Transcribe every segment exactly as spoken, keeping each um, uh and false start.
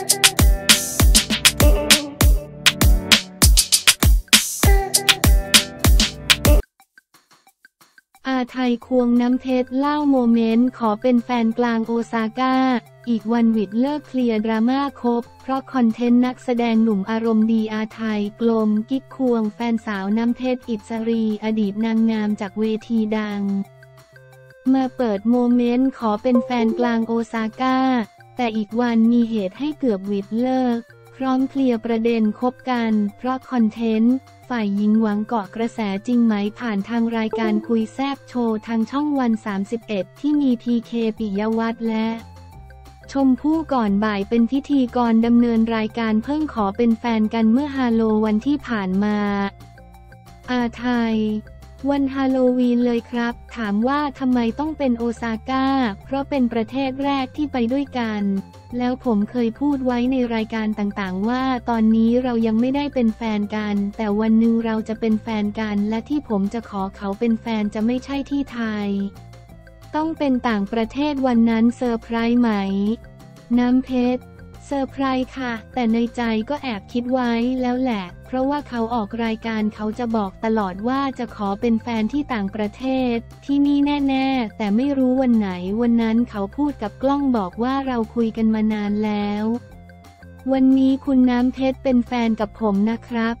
อาไทยควงน้ำเพชรเล่าโมเมนต์ขอเป็นแฟนกลางโอซาก้าอีกวันวิดเลิกเคลียร์ดราม่าครบเพราะคอนเทนต์นักแสดงหนุ่มอารมณ์ดีอาไทยกลมกิ๊กควงแฟนสาวน้ำเพชรอิสรีอดีตนางงามจากเวทีดังมาเปิดโมเมนต์ขอเป็นแฟนกลางโอซาก้าแต่อีกวันมีเหตุให้เกือบวิดเลิกพร้อมเคลียร์ประเด็นคบกันเพราะคอนเทนต์ฝ่ายหญิงหวังเกาะกระแสจริงไหมผ่านทางรายการคุยแซบโชว์ทางช่องวันสามสิบเอ็ดที่มีพีเคปิยวัฒน์และชมพู่ก่อนบ่ายเป็นพิธีกรดำเนินรายการเพิ่งขอเป็นแฟนกันเมื่อฮาโลวันที่ผ่านมาอาไทยวันฮาโลวีนเลยครับถามว่าทำไมต้องเป็นโอซาก้าเพราะเป็นประเทศแรกที่ไปด้วยกันแล้วผมเคยพูดไว้ในรายการต่างๆว่าตอนนี้เรายังไม่ได้เป็นแฟนกันแต่วันหนึ่งเราจะเป็นแฟนกันและที่ผมจะขอเขาเป็นแฟนจะไม่ใช่ที่ไทยต้องเป็นต่างประเทศวันนั้นเซอร์ไพรส์ไหมน้ำเพชรเซอร์ไพรส์ค่ะแต่ในใจก็แอบคิดไว้แล้วแหละเพราะว่าเขาออกรายการเขาจะบอกตลอดว่าจะขอเป็นแฟนที่ต่างประเทศที่นี่แน่ๆแต่ไม่รู้วันไหนวันนั้นเขาพูดกับกล้องบอกว่าเราคุยกันมานานแล้ววันนี้คุณน้ำเพชรเป็นแฟนกับผมนะครับ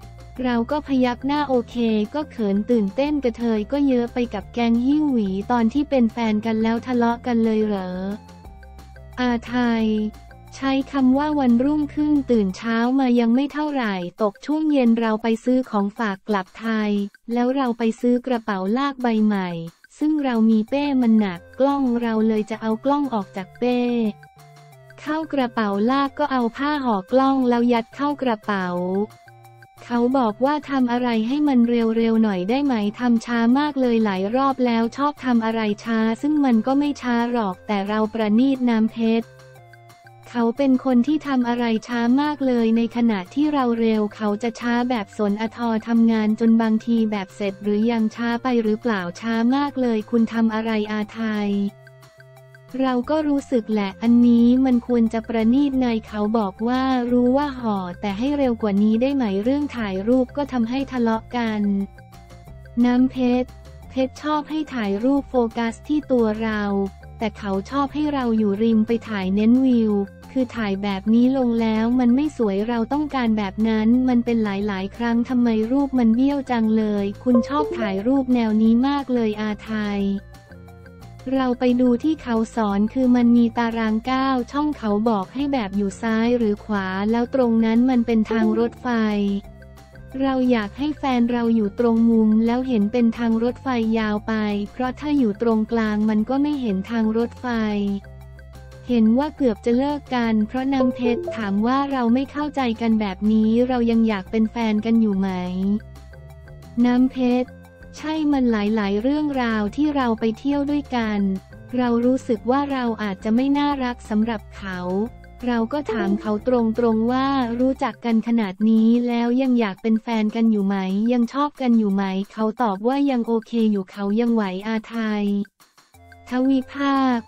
เราก็พยักหน้าโอเคก็เขินตื่นเต้นกระเทยก็เยอะไปกับแกงหิ้วหวีตอนที่เป็นแฟนกันแล้วทะเลาะกันเลยเหรออาไทยใช้คำว่าวันรุ่งขึ้นตื่นเช้ามายังไม่เท่าไหร่ตกช่วงเย็นเราไปซื้อของฝากกลับไทยแล้วเราไปซื้อกระเป๋าลากใบใหม่ซึ่งเรามีเป้มันหนักกล้องเราเลยจะเอากล้องออกจากเป้เข้ากระเป๋าลากก็เอาผ้าห่อกล้องแล้วยัดเข้ากระเป๋าเขาบอกว่าทำอะไรให้มันเร็วๆหน่อยได้ไหมทำช้ามากเลยหลายรอบแล้วชอบทำอะไรช้าซึ่งมันก็ไม่ช้าหรอกแต่เราประณีตน้ำเพชรเขาเป็นคนที่ทำอะไรช้ามากเลยในขณะที่เราเร็วเขาจะช้าแบบสนอทอทำงานจนบางทีแบบเสร็จหรือยังช้าไปหรือเปล่าช้ามากเลยคุณทำอะไรอาไทยเราก็รู้สึกแหละอันนี้มันควรจะประณีตในเขาบอกว่ารู้ว่าห่อแต่ให้เร็วกว่านี้ได้ไหมเรื่องถ่ายรูปก็ทำให้ทะเลาะกันน้ำเพชรเพชรชอบให้ถ่ายรูปโฟกัสที่ตัวเราแต่เขาชอบให้เราอยู่ริมไปถ่ายเน้นวิวคือถ่ายแบบนี้ลงแล้วมันไม่สวยเราต้องการแบบนั้นมันเป็นหลายๆครั้งทำไมรูปมันเบี้ยวจังเลยคุณชอบถ่ายรูปแนวนี้มากเลยอาไทยเราไปดูที่เขาสอนคือมันมีตารางก้าวช่องเขาบอกให้แบบอยู่ซ้ายหรือขวาแล้วตรงนั้นมันเป็นทางรถไฟเราอยากให้แฟนเราอยู่ตรงมุมแล้วเห็นเป็นทางรถไฟยาวไปเพราะถ้าอยู่ตรงกลางมันก็ไม่เห็นทางรถไฟเห็นว่าเกือบจะเลิกกันเพราะน้ำเพชรถามว่าเราไม่เข้าใจกันแบบนี้เรายังอยากเป็นแฟนกันอยู่ไหมน้ำเพชรใช่มันหลายๆเรื่องราวที่เราไปเที่ยวด้วยกันเรารู้สึกว่าเราอาจจะไม่น่ารักสำหรับเขาเราก็ถามเขาตรงๆว่ารู้จักกันขนาดนี้แล้วยังอยากเป็นแฟนกันอยู่ไหมยังชอบกันอยู่ไหมเขาตอบว่ายังโอเคอยู่เขายังไหวอาไทยทวีภาค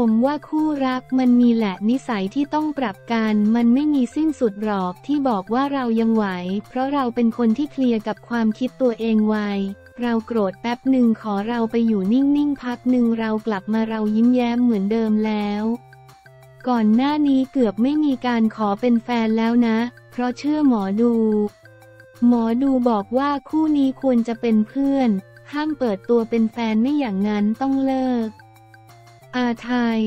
ผมว่าคู่รักมันมีแหละนิสัยที่ต้องปรับกันมันไม่มีสิ้นสุดหรอกที่บอกว่าเรายังไหวเพราะเราเป็นคนที่เคลียร์กับความคิดตัวเองไวเราโกรธแป๊บหนึ่งขอเราไปอยู่นิ่งๆพักหนึ่งเรากลับมาเรายิ้มแย้มเหมือนเดิมแล้วก่อนหน้านี้เกือบไม่มีการขอเป็นแฟนแล้วนะเพราะเชื่อหมอดูหมอดูบอกว่าคู่นี้ควรจะเป็นเพื่อนห้ามเปิดตัวเป็นแฟนไม่อย่างนั้นต้องเลิกอาไทย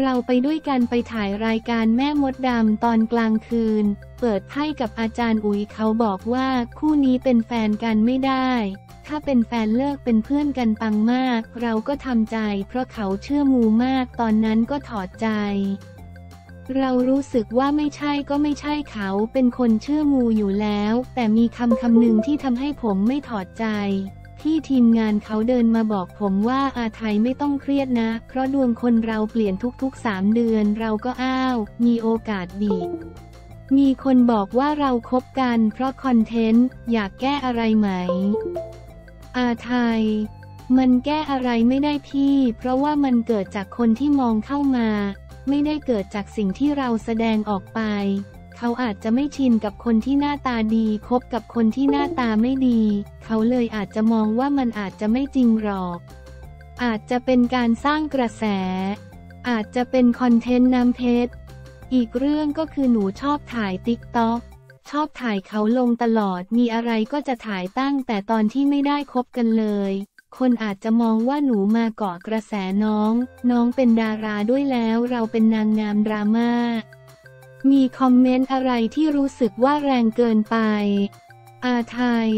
เราไปด้วยกันไปถ่ายรายการแม่มดดำตอนกลางคืนเปิดไพ่กับอาจารย์อุ๋ยเขาบอกว่าคู่นี้เป็นแฟนกันไม่ได้ถ้าเป็นแฟนเลิกเป็นเพื่อนกันปังมากเราก็ทำใจเพราะเขาเชื่อมูมากตอนนั้นก็ถอดใจเรารู้สึกว่าไม่ใช่ก็ไม่ใช่เขาเป็นคนเชื่อมูอยู่แล้วแต่มีคำคำหนึ่งที่ทำให้ผมไม่ถอดใจที่ทีมงานเขาเดินมาบอกผมว่าอาไทยไม่ต้องเครียดนะเพราะดวงคนเราเปลี่ยนทุกๆสามเดือนเราก็อ้าวมีโอกาสดีมีคนบอกว่าเราคบกันเพราะคอนเทนต์อยากแก้อะไรไหมอาไทยมันแก้อะไรไม่ได้พี่เพราะว่ามันเกิดจากคนที่มองเข้ามา ไม่ได้เกิดจากสิ่งที่เราแสดงออกไปเขาอาจจะไม่ชินกับคนที่หน้าตาดีคบกับคนที่หน้าตาไม่ดีเขาเลยอาจจะมองว่ามันอาจจะไม่จริงหรอกอาจจะเป็นการสร้างกระแสอาจจะเป็นคอนเทนต์น้ำเพชรอีกเรื่องก็คือหนูชอบถ่ายติ๊กต็อกชอบถ่ายเขาลงตลอดมีอะไรก็จะถ่ายตั้งแต่ตอนที่ไม่ได้คบกันเลยคนอาจจะมองว่าหนูมาเกาะกระแสน้องน้องเป็นดาราด้วยแล้วเราเป็นนางงามดราม่ามีคอมเมนต์อะไรที่รู้สึกว่าแรงเกินไปอาไทย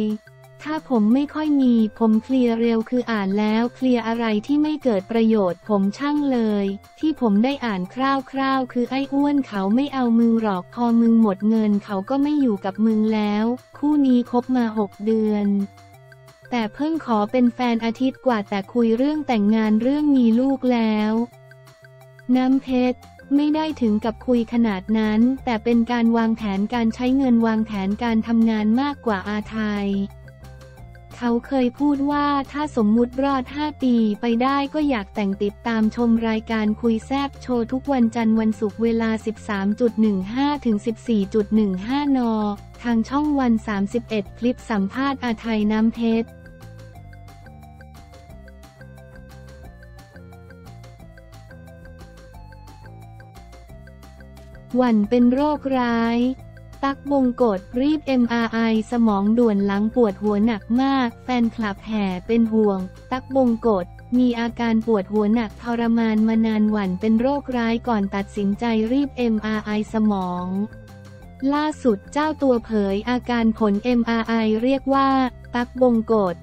ถ้าผมไม่ค่อยมีผมเคลียร์เร็วคืออ่านแล้วเคลียร์อะไรที่ไม่เกิดประโยชน์ผมช่างเลยที่ผมได้อ่านคร่าวๆคือไอ้อ้วนเขาไม่เอามึงหรอกพอมึงหมดเงินเขาก็ไม่อยู่กับมึงแล้วคู่นี้คบมาหกเดือนแต่เพิ่งขอเป็นแฟนอาทิตย์กว่าแต่คุยเรื่องแต่งงานเรื่องมีลูกแล้วน้ำเพชรไม่ได้ถึงกับคุยขนาดนั้นแต่เป็นการวางแผนการใช้เงินวางแผนการทำงานมากกว่าอาไทยเขาเคยพูดว่าถ้าสมมุติรอดห้าปีไปได้ก็อยากแต่งติดตามชมรายการคุยแซบโชว์ทุกวันจันทร์วันศุกร์เวลา สิบสามนาฬิกา ถึง สิบสี่นาฬิกา น.ทางช่องวันสามสิบเอ็ดคลิปสัมภาษณ์อาไทยน้ำเพชรหวั่นเป็นโรคร้ายตั๊กบงกฎรีบ เอ็ม อาร์ ไอ สมองด่วนหลังปวดหัวหนักมากแฟนคลับแห่เป็นห่วงตั๊กบงกฎมีอาการปวดหัวหนักทรมานมานานหวั่นเป็นโรคร้ายก่อนตัดสินใจรีบ เอ็ม อาร์ ไอ สมองล่าสุดเจ้าตัวเผยอาการผล เอ็ม อาร์ ไอ เรียกว่าตั๊กบงกฎ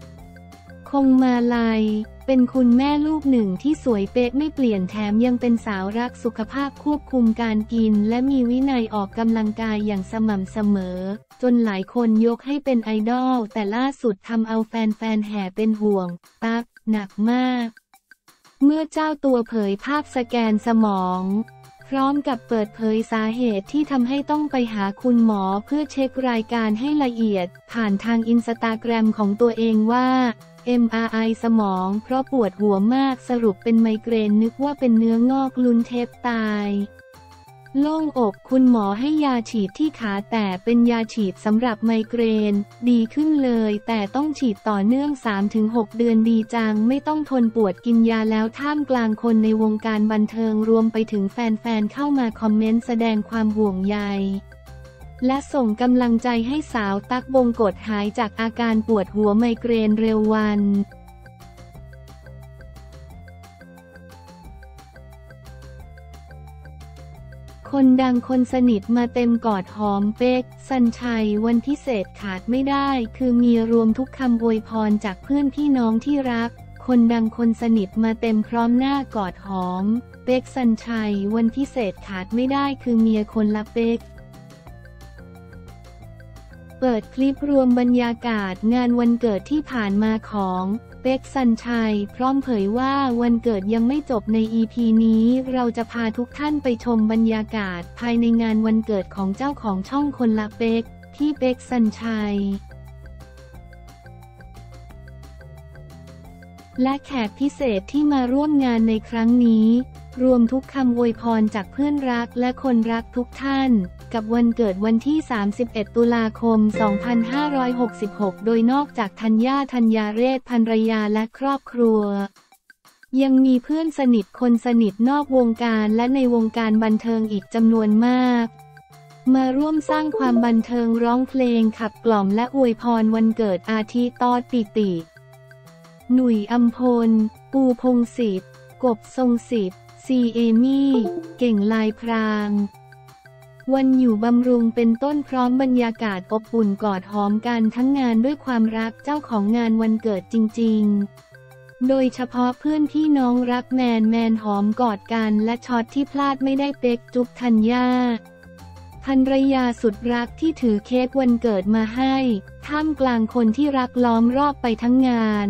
คงมาลัยเป็นคุณแม่ลูกหนึ่งที่สวยเป๊ะไม่เปลี่ยนแถมยังเป็นสาวรักสุขภาพควบคุมการกินและมีวินัยออกกำลังกายอย่างสม่ำเสมอจนหลายคนยกให้เป็นไอดอลแต่ล่าสุดทำเอาแฟนๆแห่เป็นห่วงตั๊กหนักมากเมื่อเจ้าตัวเผยภาพสแกนสมองพร้อมกับเปิดเผยสาเหตุที่ทำให้ต้องไปหาคุณหมอเพื่อเช็ครายการให้ละเอียดผ่านทางอินสตาแกรมของตัวเองว่าเอ็ม อาร์ ไอ สมองเพราะปวดหัวมากสรุปเป็นไมเกรนนึกว่าเป็นเนื้องอกลุ้นเทปตายโล่งอกคุณหมอให้ยาฉีดที่ขาแต่เป็นยาฉีดสำหรับไมเกรนดีขึ้นเลยแต่ต้องฉีดต่อเนื่อง สามถึงหก เดือนดีจังไม่ต้องทนปวดกินยาแล้วท่ามกลางคนในวงการบันเทิงรวมไปถึงแฟนๆเข้ามาคอมเมนต์แสดงความห่วงใยและส่งกำลังใจให้สาวตั๊กบงกฎหายจากอาการปวดหัวไมเกรนเร็ววันคนดังคนสนิทมาเต็มกอดหอมเป๊กสัญชัยวันพิเศษขาดไม่ได้คือมีรวมทุกคำอวยพรจากเพื่อนพี่น้องที่รักคนดังคนสนิทมาเต็มพร้อมหน้ากอดหอมเป๊กสัญชัยวันพิเศษขาดไม่ได้คือเมียคนละเป๊กเปิดคลิปรวมบรรยากาศงานวันเกิดที่ผ่านมาของเป๊กสัญชัยพร้อมเผยว่าวันเกิดยังไม่จบใน อี พี นี้เราจะพาทุกท่านไปชมบรรยากาศภายในงานวันเกิดของเจ้าของช่องคนละเป๊กที่เป๊กสัญชัยและแขกพิเศษที่มาร่วมงานในครั้งนี้รวมทุกคำอวยพรจากเพื่อนรักและคนรักทุกท่านกับวันเกิดวันที่สามสิบเอ็ดตุลาคมสองพันห้าร้อยหกสิบหกโดยนอกจากธัญญาธัญญาเรศภรรยาและครอบครัวยังมีเพื่อนสนิทคนสนิทนอกวงการและในวงการบันเทิงอีกจำนวนมากมาร่วมสร้างความบันเทิงร้องเพลงขับกล่อมและอวยพรวันเกิดอาทิตอดปิติหนุ่ยอัมพลปูพงษ์ศิษฐ์กบทรงศิษฐ์ซีเอมี่เก่งลายพรางวันอยู่บำรุงเป็นต้นพร้อมบรรยากาศอบอุ่นกอดหอมกันทั้งงานด้วยความรักเจ้าของงานวันเกิดจริงๆโดยเฉพาะเพื่อนพี่น้องรักแมนแมนหอมกอดกันและช็อตที่พลาดไม่ได้เป็กจุ๊บธัญญาภรรยาสุดรักที่ถือเค้กวันเกิดมาให้ท่ามกลางคนที่รักล้อมรอบไปทั้งงาน